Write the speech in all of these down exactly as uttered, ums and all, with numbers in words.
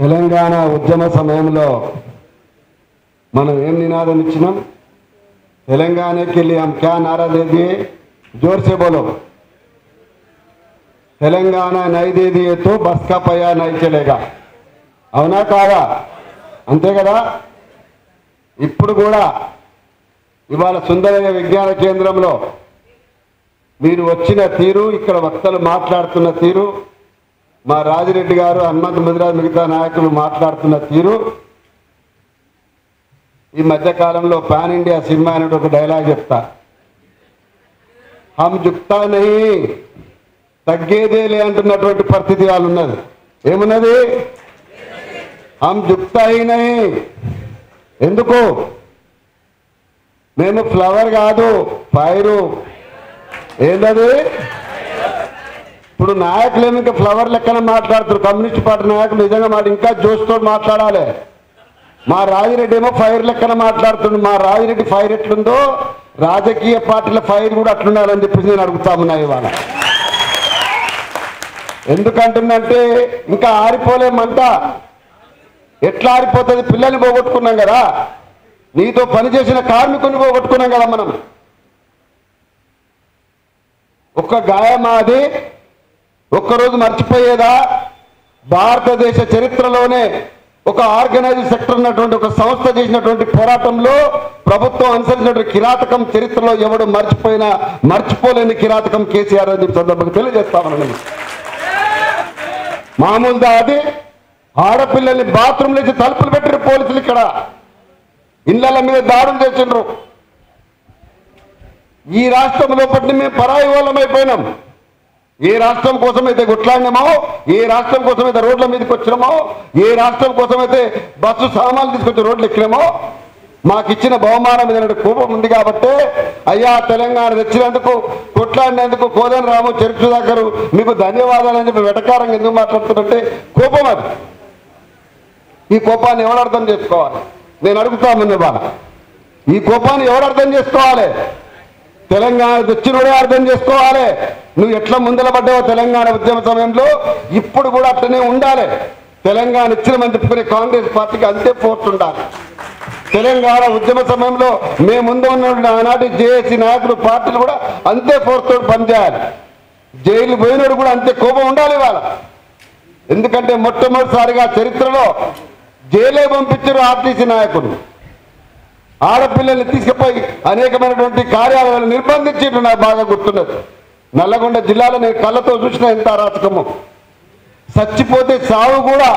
తెలంగాణ ఉద్యమ సమయంలో మనం ఏం నినాదం ఇచ్చినాం? తెలంగాణకి వెళ్ళి हम क्या नारा दे दिए, जोर से बोलो। तेलंगाना नहीं दे दिए तो बस का पया नहीं चलेगा, అవునా కాదా? అంతే కదా। ఇప్పుడు కూడా ఇవాళ సుందరయ్య విజ్ఞాన కేంద్రంలో మీరు వచ్చిన తీరు, ఇక్కడ వక్తలు మాట్లాడుతున్న తీరు, మా రాజిరెడ్డి గారు, హనుమంత్ ముదిరాజ్, మిగతా నాయకులు మాట్లాడుతున్న తీరు, ఈ మధ్య కాలంలో పాన్ ఇండియా సినిమా అనే ఒక డైలాగ్ చెప్తా, హమ్ జుక్తా నహీ తగ్గేదేలే అంటున్నటువంటి పరిస్థితి వాళ్ళు ఉన్నది। ఏమున్నది? హమ్ జుక్తా హీ నహీ। ఎందుకు? మేము ఫ్లవర్ కాదు, పైరు। ఏంటది? ఇప్పుడు నాయకులు ఏమి ఇంకా ఫ్లవర్ లెక్కన మాట్లాడుతారు? కమ్యూనిస్ట్ పార్టీ నాయకులు నిజంగా మాట ఇంకా జోష్తో మాట్లాడాలి। మా రాజిరెడ్డి ఏమో ఫైర్ లెక్కన మాట్లాడుతుండు। మా రాజిరెడ్డి ఫైర్ ఎట్లుందో రాజకీయ పార్టీల ఫైర్ కూడా అట్లుండాలని చెప్పేసి నేను అడుగుతామున్నా ఇవాళ। ఎందుకంటుందంటే ఇంకా ఆరిపోలేమంట, ఎట్లా ఆరిపోతుంది? పిల్లల్ని పోగొట్టుకున్నాం కదా, నీతో పనిచేసిన కార్మికుని పోగొట్టుకున్నాం కదా మనం। ఒక్క గాయమా అది? ఒక్కరోజు మర్చిపోయేదా? భారతదేశ చరిత్రలోనే ఒక ఆర్గనైజ్డ్ సెక్టర్ ఉన్నటువంటి ఒక సంస్థ చేసినటువంటి పోరాటంలో ప్రభుత్వం అనుసరించినటువంటి కిరాతకం చరిత్రలో ఎవడు మర్చిపోయినా మర్చిపోలేని కిరాతకం కేసీఆర్ అని చెప్పి సందర్భంగా తెలియజేస్తామని। మామూలుదా అది? ఆడపిల్లల్ని బాత్రూంలో ఇచ్చి తలుపులు పెట్టిన పోలీసులు ఇక్కడ, ఇళ్ళ మీద దాడులు చేసిండ్రు। ఈ రాష్ట్రంలో పట్టి మేము పరాయి వాళ్ళం అయిపోయినాం। ఏ రాష్ట్రం కోసమైతే గుట్లాడినామో, ఏ రాష్ట్రం కోసమైతే రోడ్ల మీదకి వచ్చినామో, ఏ రాష్ట్రం కోసమైతే బస్సు సామాన్లు తీసుకొచ్చి రోడ్లు ఎక్కినామో, మాకు ఇచ్చిన బహుమానం మీద కోపం ఉంది కాబట్టి అయ్యా తెలంగాణ తెచ్చినందుకు, కొట్లాడినందుకు కోదని రాము, చరిత్ర దాకరు మీకు ధన్యవాదాలు అని చెప్పి వెటకారంగా ఎందుకు మాట్లాడుతుంటే కోపం అది। ఈ కోపాన్ని ఎవరు అర్థం చేసుకోవాలి? నేను అడుగుతామన్న బాల, ఈ కోపాన్ని ఎవరు అర్థం చేసుకోవాలి? తెలంగాణ తెచ్చినోడే అర్థం చేసుకోవాలి। నువ్వు ఎట్లా ముందల పడ్డావో తెలంగాణ ఉద్యమ సమయంలో, ఇప్పుడు కూడా అట్లనే ఉండాలి। తెలంగాణ ఇచ్చినమని చెప్పుకునే కాంగ్రెస్ పార్టీకి అంతే ఫోర్స్ ఉండాలి। తెలంగాణ ఉద్యమ సమయంలో మేము ముందు ఉన్న ఆనాటి జేఏసీ నాయకులు, పార్టీలు కూడా అంతే ఫోర్స్తో పనిచేయాలి। జైలు పోయినోడు కూడా అంతే కోపం ఉండాలి వాళ్ళ। ఎందుకంటే మొట్టమొదటిసారిగా చరిత్రలో జైలే పంపించారు ఆర్టీసీ నాయకులు, ఆడపిల్లల్ని తీసుకుపోయి అనేకమైనటువంటి కార్యాలయాలు నిర్బంధించిండ్రు। నాకు బాగా గుర్తున్నది నల్లగొండ జిల్లాలో నేను కళ్ళతో చూసిన ఎంత అరాచకము। చచ్చిపోతే సావు కూడా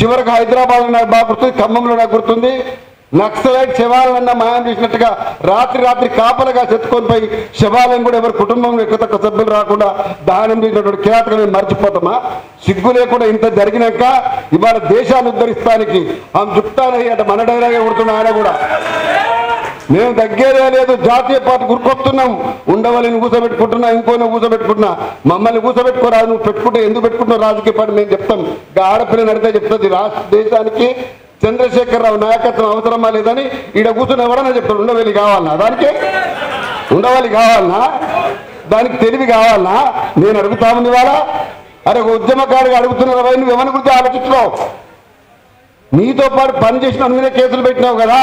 చివరికి హైదరాబాద్లో నాకు బాగా గుర్తుంది, ఖమ్మంలో నాకు గుర్తుంది। నక్సలైట్ శవాలన్న మాయం చేసినట్టుగా రాత్రి రాత్రి కాపలుగా చెత్తుకొని పోయి శవాలను కూడా ఎవరి కుటుంబంలో ఎక్కువ తక్కువ సభ్యులు రాకుండా దానం చేసినటువంటి కిరాతకం మేము మర్చిపోతామా? సిగ్గు లేకుండా ఇంత జరిగినాక ఇవాళ దేశాన్ని ఉద్ధరిస్తానికి ఆమె చుట్టాలయ్యి అంటే మన డైలాగే కొడుతున్నా ఆయన కూడా, మేము తగ్గేదే లేదు, జాతీయ పార్టీ గురికొస్తున్నాం, ఉండవల్లిని కూసబెట్టుకుంటున్నా, ఇంకోనే కూసబెట్టుకుంటున్నా, మమ్మల్ని కూసబెట్టుకోరాదు, నువ్వు పెట్టుకుంటే ఎందుకు పెట్టుకుంటున్నావు రాజకీయ పార్టీ మేము చెప్తాం, ఆడపిల్లని అడిగితే చెప్తుంది రాష్ట్ర దేశానికి చంద్రశేఖరరావు నాయకత్వం అవసరమా లేదని ఈడ కూర్చున్న ఎవరన్నా చెప్తారు? ఉండవల్లి కావాలన్నా దానికి? ఉండవల్లి కావాలన్నా దానికి? తెలివి కావాలన్నా? నేను అడుగుతాను ఇవాళ, అరే ఒక ఉద్యమకారుడిగా అడుగుతున్నావు, నువ్వు ఎవరి గురించి ఆలోచిస్తున్నావు? నీతో పాటు పని చేసిన మీద కేసులు పెట్టినావు కదా,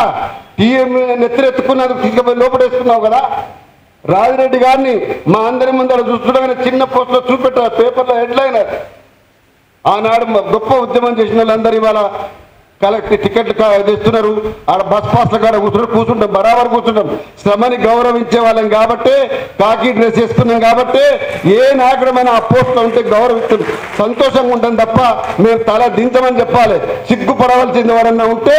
నెత్తిరెత్తుకున్నందుకు తీసుకుపోయి లోపడేసుకున్నావు కదా, రాజిరెడ్డి గారిని మా అందరి ముందు అలా చూస్తుండగానే చిన్న పోస్టులో చూపెట్టారు పేపర్లో హెడ్లైన్. ఆనాడు గొప్ప ఉద్యమం చేసిన వాళ్ళందరూ ఇవాళ కలెక్ట్ టికెట్లు తెస్తున్నారు, ఆడ బస్ పాస్ల కాడ కూర్చుంటారు, కూర్చుంటాం బరాబర్ కూర్చుంటాం, శ్రమని గౌరవించే వాళ్ళం కాబట్టి, కాకి డ్రెస్ వేసుకున్నాం కాబట్టి ఏ నాయకుడమైనా ఆ పోస్ట్లో ఉంటే గౌరవిస్తుంది, సంతోషంగా ఉంటాం తప్ప మేము తల దించమని చెప్పాలి। సిగ్గుపడవలసింది ఎవరన్నా ఉంటే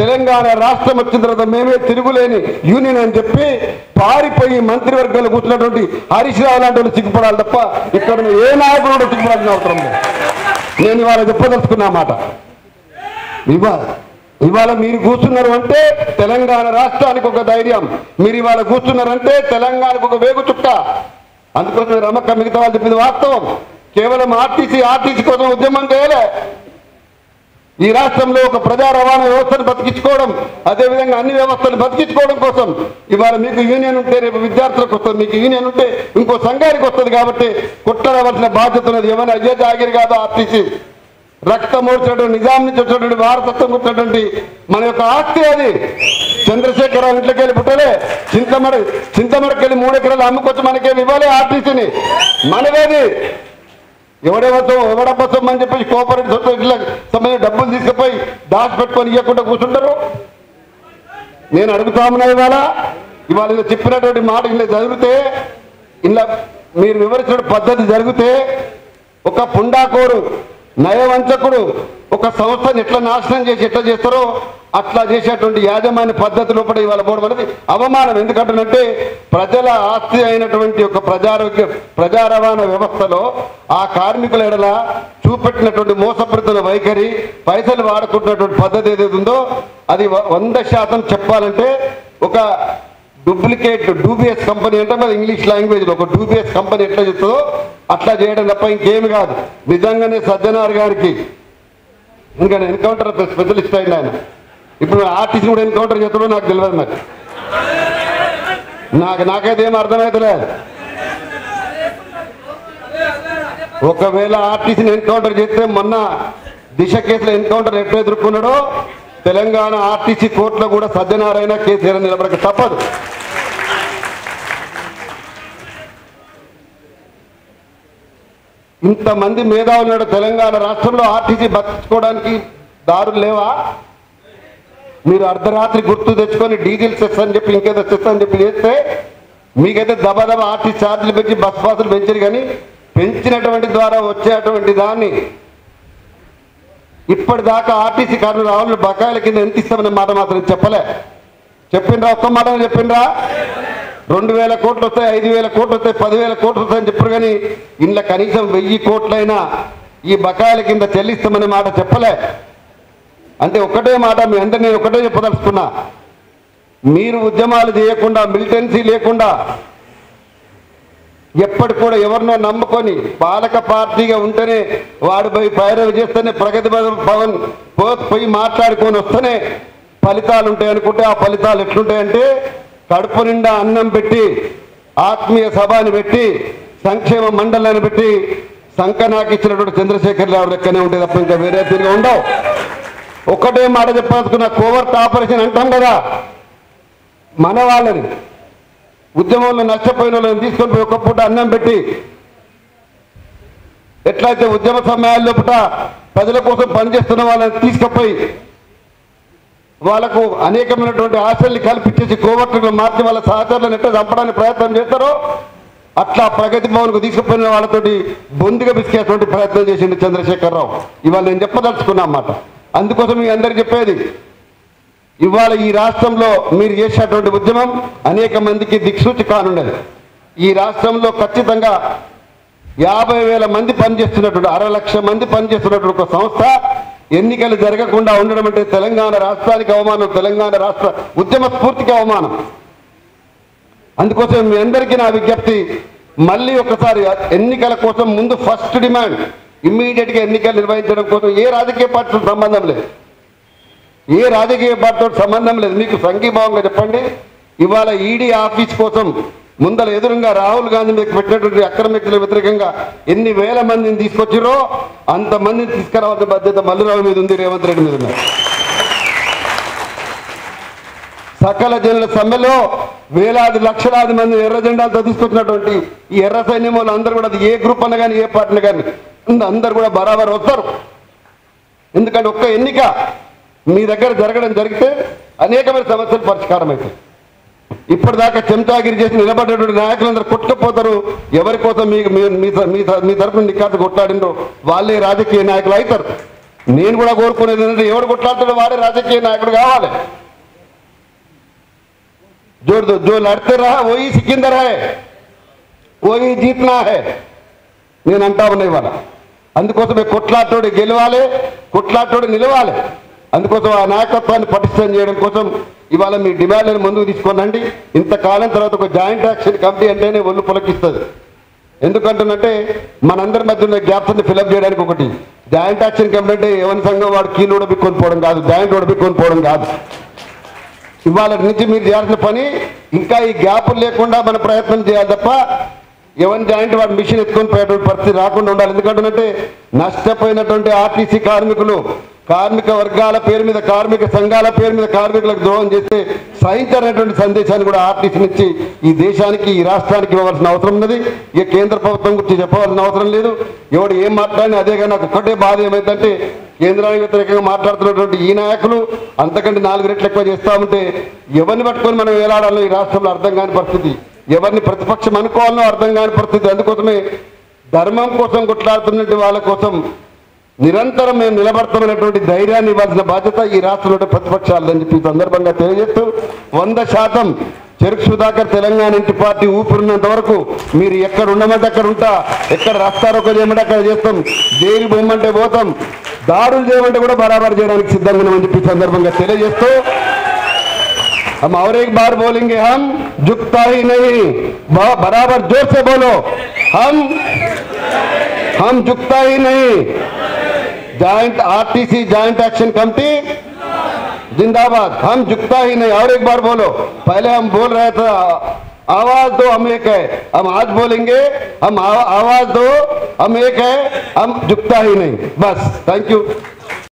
తెలంగాణ రాష్ట్రం వచ్చిన తర్వాత మేమే తిరుగులేని యూనియన్ అని చెప్పి పారిపోయి మంత్రివర్గంలో కూర్చున్నటువంటి హరీష్ రావు లాంటి వాళ్ళు సిగ్గుపడాలి తప్ప ఇక్కడ ఏ నాయకుడు కూడా సిగ్గుపడాల్సిన అవసరం లేదు। నేను ఇవాళ చెప్పదలుచుకున్నా మాట, ఇవాళ ఇవాళ మీరు కూర్చున్నారు అంటే తెలంగాణ రాష్ట్రానికి ఒక ధైర్యం, మీరు ఇవాళ కూర్చున్నారంటే తెలంగాణకు ఒక వేగు చుక్క। అందుకోసం రమక్క మిగతా వాళ్ళు చెప్పింది వాస్తవం, కేవలం ఆర్టీసీ ఆర్టీసీ కోసం ఉద్యమం చేయలే, ఈ రాష్ట్రంలో ఒక ప్రజా రవాణా వ్యవస్థను బతికించుకోవడం, అదేవిధంగా అన్ని వ్యవస్థలు బతికించుకోవడం కోసం ఇవాళ మీకు యూనియన్ ఉంటే రేపు విద్యార్థులకు వస్తుంది, మీకు యూనియన్ ఉంటే ఇంకో సంఘానికి వస్తుంది, కాబట్టి కొట్టడవలసిన బాధ్యత ఉన్నది ఎవరైనా అజయ్ జాగిరి కాదు ఆర్టీసీ। रक्तम निजा भारतत्व मन ओक आस्ती अभी चंद्रशेखर इंटे पुटले चिंतमड़ चिंतमड़क मूडेक अम्मकोच मन के आरटीसी मनवे एवडेवो एवडन कोपरेट सोसईटी संबंधी डबूल तीसरी दाचपेको नैन अड़ता इवा इवा चुप्पी माट इला जरूते इला विवरी पद्धति जरूते पुंडाकोर నయవంచకుడు ఒక సంస్థని ఎట్లా నాశనం చేసి ఎట్లా చేస్తారో అట్లా చేసేటువంటి యాజమాన్య పద్ధతిలోపడ ఇవాల బోర్డువలది అవమానం ఎందుకంటంటే ప్రజల ఆస్తి అయినటువంటి ఒక ప్రజారోగ్య ప్రజారవాణ వ్యవస్థలో ఆ కార్మికుల ఎడల చూపెట్టినటువంటి మోసపూరిత వైఖరి పైసలు వాడుకున్నటువంటి పద్ధతి ఏది ఉందో అది వంద శాతం చెప్పాలంటే ఒక డూప్లికేట్ డూబియస్ కంపెనీ అంటే మరి ఇంగ్లీష్ లాంగ్వేజ్ లో ఒక డూబియస్ కంపెనీ ఎట్లా చేస్తో అట్లా చేయడం తప్ప ఇంకేమి కాదు. నిజంగానే సజ్జనార్ గారికి ఇంకా ఎన్కౌంటర్ స్పెషలిస్ట్ అయిన ఆయన ఇప్పుడు ఆర్టీసీ కూడా ఎన్కౌంటర్ చేస్తాడో నాకు తెలియదు. నాకు నాకు నాకైతే ఏం అర్థమైతలేదు. ఒకవేళ ఆర్టీసీని ఎన్కౌంటర్ చేస్తే మొన్న దిశ కేసులో ఎన్కౌంటర్ ఎట్లా ఎదుర్కొన్నాడో తెలంగాణ ఆర్టీసీ కోర్టులో కూడా సజ్జనారాయణ కేసీఆర్ నిలబడక తప్పదు. ఇంతమంది మేధావులు తెలంగాణ రాష్ట్రంలో ఆర్టీసీ బతుకోవడానికి దారులు లేవా? మీరు అర్ధరాత్రి గుర్తు తెచ్చుకొని డీజిల్ సెస్ అని చెప్పి ఇంకేదో సెస్ అని చెప్పి చేస్తే మీకైతే దబదబ ఆర్టీసీ ఛార్జీలు పెంచి బస్ పాసులు పెంచారు. కానీ పెంచినటువంటి ద్వారా వచ్చేటువంటి దాన్ని ఇప్పటిదాకా ఆర్టీసీ కార్మికుల ఆవులు బకాయిల కింద ఎంత ఇస్తామనే మాట మాత్రం చెప్పలే. చెప్పిండ్రా? ఒక్క మాట చెప్పిండ్రా? రెండు వేల కోట్లు వస్తాయి, ఐదు వేల కోట్లు వస్తాయి, పదివేల కోట్లు వస్తాయని చెప్పారు. కానీ ఇంట్లో కనీసం వెయ్యి కోట్లైనా ఈ బకాయిల కింద చెల్లిస్తామనే మాట చెప్పలే. అంటే ఒకటే మాట మీ అందరినీ నేను ఒకటే చెప్పదలుచుకున్నా, మీరు ఉద్యమాలు చేయకుండా మిలిటెన్సీ లేకుండా ఎప్పటి కూడా ఎవరినో నమ్ముకొని పాలక పార్టీగా ఉంటేనే వాడు పోయి పైరవి చేస్తేనే ప్రగతి భవన్ పోయి మాట్లాడుకొని వస్తేనే ఫలితాలు ఉంటాయి అనుకుంటే ఆ ఫలితాలు ఎట్లుంటాయంటే కడుపు నిండా అన్నం పెట్టి ఆత్మీయ సభని పెట్టి సంక్షేమ మండలాన్ని పెట్టి సంకనాకి ఇచ్చినటువంటి చంద్రశేఖర్ రావు లెక్కనే ఉంటాయి తప్ప ఇంకా వేరే తీరుగా ఉండవు. ఒక్కటే మాట చెప్పాల్సుకున్న కోవర్ట్ ఆపరేషన్ అంటాం కదా, మన వాళ్ళని ఉద్యమంలో నష్టపోయిన వాళ్ళని తీసుకొని పోయి ఒక పూట అన్నం పెట్టి ఎట్లయితే ఉద్యమ సమయాల్లో పూట ప్రజల కోసం పనిచేస్తున్న వాళ్ళని తీసుకుపోయి వాళ్ళకు అనేకమైనటువంటి ఆశల్ని కల్పించేసి కోవర్టులు మార్చి వాళ్ళ సహచరులను ఎట్లా చంపడానికి ప్రయత్నం చేస్తారో అట్లా ప్రగతి భవన్కు తీసుకుపోయిన వాళ్ళతోటి బొందిగా బిసికేటువంటి ప్రయత్నం చేసిండు చంద్రశేఖరరావు. ఇవాళ నేను చెప్పదలుచుకున్నా అన్నమాట. అందుకోసం మీ అందరికీ చెప్పేది, ఇవాళ ఈ రాష్ట్రంలో మీరు చేసేటువంటి ఉద్యమం అనేక మందికి దిక్సూచి కానున్నది. ఈ రాష్ట్రంలో ఖచ్చితంగా యాభై వేల మంది పనిచేస్తున్నటువంటి అర లక్ష మంది పనిచేస్తున్నటువంటి ఒక సంస్థ ఎన్నికలు జరగకుండా ఉండడం అంటే తెలంగాణ రాష్ట్రానికి అవమానం, తెలంగాణ రాష్ట్ర ఉద్యమ స్ఫూర్తికి అవమానం. అందుకోసం మీ అందరికీ నా విజ్ఞప్తి, మళ్ళీ ఒకసారి ఎన్నికల కోసం ముందు ఫస్ట్ డిమాండ్ ఇమ్మీడియట్గా ఎన్నికలు నిర్వహించడం కోసం ఏ రాజకీయ పార్టీతో సంబంధం లేదు, ఏ రాజకీయ పార్టీతో సంబంధం లేదు. మీకు సంఘీభావంగా చెప్పండి, ఇవాళ ఈడీ ఆఫీస్ కోసం ముందర ఎదురుగా రాహుల్ గాంధీ మీకు పెట్టినటువంటి అక్రమ వ్యక్తుల వ్యతిరేకంగా ఎన్ని వేల మందిని తీసుకొచ్చిరో అంతమందిని తీసుకురావాల్సిన బాధ్యత మల్లురావు మీద ఉంది, రేవంత్ రెడ్డి మీద ఉంది. సకల జనుల సమ్మెలో వేలాది లక్షలాది మంది ఎర్ర జెండాలతో తీసుకొచ్చినటువంటి ఈ ఎర్ర సైన్యం వాళ్ళు అందరూ కూడా ఏ గ్రూప్ అన్న కానీ ఏ పార్టీని కానీ అందరు కూడా బరాబర్ వస్తారు. ఎందుకంటే ఒక్క ఎన్నిక మీ దగ్గర జరగడం జరిగితే అనేకమైన సమస్యలు పరిష్కారం అవుతాయి. ఇప్పటిదాకా చెంచాగిరి చేసి నిలబడేటువంటి నాయకులందరూ కొట్టుకుపోతారు. ఎవరి కోసం మీకు మీ తరఫున నిఖాత కొట్లాడినో వాళ్ళే రాజకీయ నాయకులు అవుతారు. నేను కూడా కోరుకునేది ఏంటంటే ఎవరు కొట్లాడుతాడో వాడే రాజకీయ నాయకుడు కావాలి. జోర్దో జో లడితే రా ఓయి సికిందర్ హే ఓయి జీతనా హే నేను అంటా ఉన్నా ఇవాళ. అందుకోసమే కొట్లాటోడు గెలవాలి, కొట్లాటోడు నిలవాలి. అందుకోసం ఆ నాయకత్వాన్ని పటిష్టం చేయడం కోసం ఇవాళ మీ డిమాండ్లను ముందుకు తీసుకునండి. ఇంతకాలం తర్వాత ఒక జాయింట్ యాక్షన్ కమిటీ అంటేనే ఒళ్ళు పులకిస్తుంది. ఎందుకంటుందంటే మనందరి మధ్య ఉన్న గ్యాప్స్ అన్ని ఫిల్అప్ చేయడానికి ఒకటి జాయింట్ యాక్షన్ కమిటీ అంటే ఎవరి సంఘం వాడు కీలు ఓడబిక్కొని పోవడం కాదు, జాయింట్ ఓడబిక్కొని పోవడం కాదు. ఇవాళ నుంచి మీరు చేయాల్సిన పని ఇంకా ఈ గ్యాపులు లేకుండా మన ప్రయత్నం చేయాలి తప్ప ఎవరి జాయింట్ వాడు మిషన్ ఎత్తుకొని పోయేటువంటి పరిస్థితి రాకుండా ఉండాలి. ఎందుకంటే నష్టపోయినటువంటి ఆర్టీసీ కార్మికులు కార్మిక వర్గాల పేరు మీద కార్మిక సంఘాల పేరు మీద కార్మికులకు ద్రోహం చేస్తే సహించనటువంటి సందేశాన్ని కూడా ఆర్టీసీ నుంచి ఈ దేశానికి ఈ రాష్ట్రానికి ఇవ్వాల్సిన అవసరం ఉన్నది. ఇక కేంద్ర ప్రభుత్వం గురించి చెప్పవలసిన అవసరం లేదు. ఎవడు ఏం మాట్లాడినా అదే. కానీ నాకు ఒక్కటే బాధ ఏమైందంటే కేంద్రానికి వ్యతిరేకంగా మాట్లాడుతున్నటువంటి ఈ నాయకులు అంతకంటే నాలుగు రెట్లు ఎక్కువ చేస్తూ ఉంటే ఎవరిని పట్టుకొని మనం వేలాడాలో ఈ రాష్ట్రంలో అర్థం కాని పరిస్థితి, ఎవరిని ప్రతిపక్షం అనుకోవాలో అర్థం కాని పరిస్థితి. అందుకోసమే ధర్మం కోసం కొట్లాడుతున్నటువంటి వాళ్ళ కోసం నిరంతరం మేము నిలబడతామనేటువంటి ధైర్యాన్ని ఇవ్వాల్సిన బాధ్యత ఈ రాష్ట్రంలో ప్రతిపక్షాలని చెప్పి సందర్భంగా తెలియజేస్తూ, వంద శాతం చెరుకు సుధాకర్ తెలంగాణ ఇంటి పార్టీ ఊపిరినంత వరకు మీరు ఎక్కడ ఉండమంటే అక్కడ ఉంటా, ఎక్కడ రాస్తారోకో చేయమంటే అక్కడ చేస్తాం, జైలు బొమ్మంటే పోతాం, దాడులు చేయమంటే కూడా బరాబర్ చేయడానికి సిద్ధంగా ఉన్నామని చెప్పి సందర్భంగా తెలియజేస్తూ, हम और एक बार बोलेंगे, हम झुकता ही नहीं, बराबर जोर से बोलो, हम हम झुकता ही नहीं। Joint RTC joint action committee जिंदाबाद, हम झुकता ही नहीं। और एक बार बोलो, पहले हम बोल रहे थे आवाज दो हम एक है, हम आज बोलेंगे हम आवाज दो हम एक है, हम झुकता ही नहीं। बस, थैंक यू।